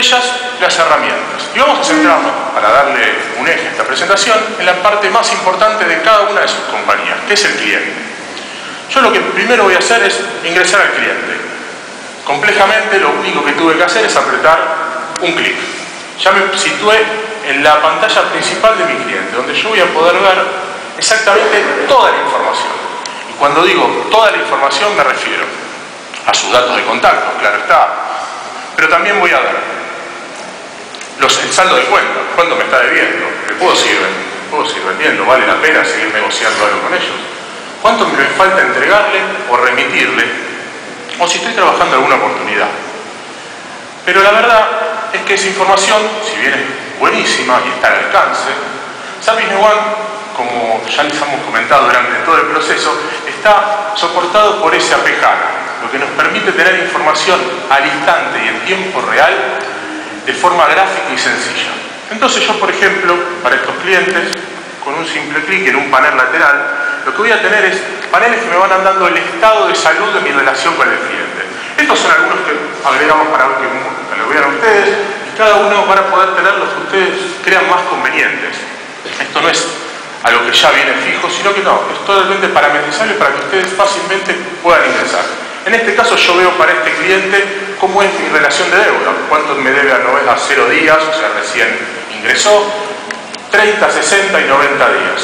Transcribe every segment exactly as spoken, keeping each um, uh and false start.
ellas las herramientas. Y vamos a centrarnos, para darle un eje a esta presentación, en la parte más importante de cada una de sus compañías, que es el cliente. Yo lo que primero voy a hacer es ingresar al cliente. Complejamente, lo único que tuve que hacer es apretar un clic. Ya me situé en la pantalla principal de mi cliente, donde yo voy a poder ver exactamente toda la información. Y cuando digo toda la información, me refiero a sus datos de contacto, claro está. Pero también voy a ver los, el saldo de cuenta, cuánto me está debiendo, me puedo seguir, puedo seguir vendiendo, vale la pena seguir negociando algo con ellos, cuánto me falta entregarle o remitirle, o si estoy trabajando alguna oportunidad. Pero la verdad es que esa información, si bien es buenísima y está al alcance, S A P Business One, como ya les hemos comentado durante todo el proceso, está soportado por S A P HANA, lo que nos permite tener información al instante y en tiempo real, de forma gráfica y sencilla. Entonces yo, por ejemplo, para estos clientes, con un simple clic en un panel lateral, lo que voy a tener es paneles que me van dando el estado de salud de mi relación con el cliente. Estos son algunos que agregamos para que lo vean ustedes, y cada uno para poder tener los que ustedes crean más convenientes. Esto no es a lo que ya viene fijo, sino que no, es totalmente parametrizable para que ustedes fácilmente puedan ingresar. En este caso yo veo para este cliente cómo es mi relación de deuda, cuánto me debe a cero días, o sea, recién ingresó, treinta, sesenta y noventa días.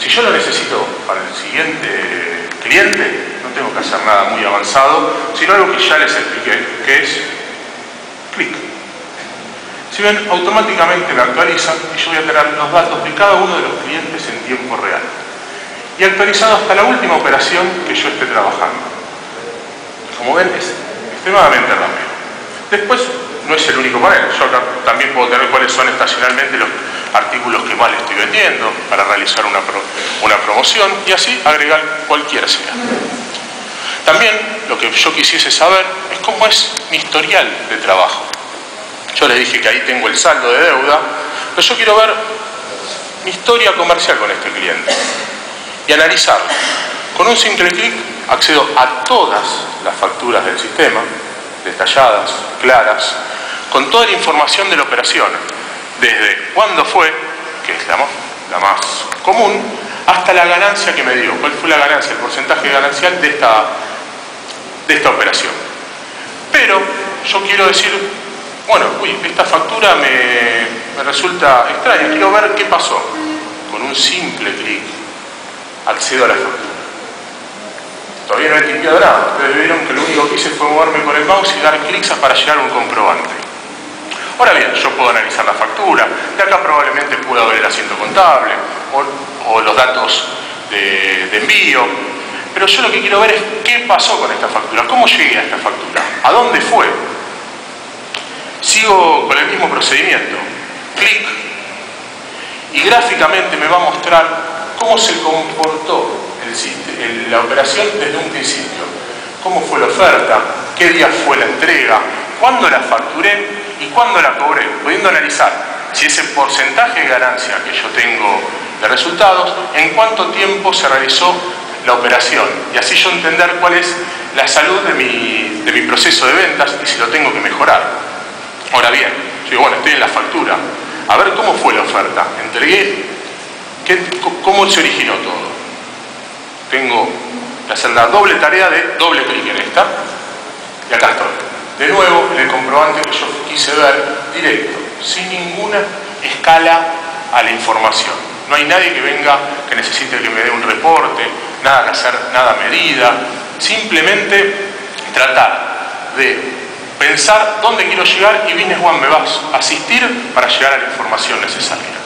Si yo lo necesito para el siguiente cliente, no tengo que hacer nada muy avanzado, sino algo que ya les expliqué, que es clic. Si ven, automáticamente me actualizan y yo voy a tener los datos de cada uno de los clientes en tiempo real. Y actualizado hasta la última operación que yo esté trabajando. Como ven, es extremadamente rápido. Después, no es el único panel. Yo acá también puedo tener cuáles son estacionalmente los artículos que más le estoy vendiendo para realizar una, pro, una promoción y así agregar cualquiera sea. También, lo que yo quisiese saber es cómo es mi historial de trabajo. Yo les dije que ahí tengo el saldo de deuda, pero yo quiero ver mi historia comercial con este cliente y analizarlo. Con un simple clic accedo a todas las facturas del sistema, detalladas, claras, con toda la información de la operación, desde cuándo fue, que es la más, la más común, hasta la ganancia que me dio, cuál fue la ganancia, el porcentaje ganancial de esta, de esta operación. Pero yo quiero decir... Bueno, uy, esta factura me, me resulta extraña, quiero ver qué pasó. Con un simple clic accedo a la factura. Todavía no he limpiado nada, ustedes vieron que lo único que hice fue moverme con el mouse y dar clics para llegar a un comprobante. Ahora bien, yo puedo analizar la factura, de acá probablemente pueda ver el asiento contable o, o los datos de, de envío, pero yo lo que quiero ver es qué pasó con esta factura, cómo llegué a esta factura, a dónde fue. Sigo con el mismo procedimiento, clic, y gráficamente me va a mostrar cómo se comportó el, el, la operación desde un principio, cómo fue la oferta, qué día fue la entrega, cuándo la facturé y cuándo la cobré, pudiendo analizar si ese porcentaje de ganancia que yo tengo de resultados, en cuánto tiempo se realizó la operación, y así yo entender cuál es la salud de mi, de mi proceso de ventas y si lo tengo que mejorar. Ahora bien, yo digo, bueno, estoy en la factura, a ver cómo fue la oferta, entregué, ¿Qué, cómo se originó todo. Tengo que hacer la doble tarea de doble clic en esta, y acá estoy. De nuevo, en el comprobante que yo quise ver, directo, sin ninguna escala a la información. No hay nadie que venga, que necesite que me dé un reporte, nada que hacer, nada medida, simplemente tratar de... pensar dónde quiero llegar y Business One me va a asistir para llegar a la información necesaria.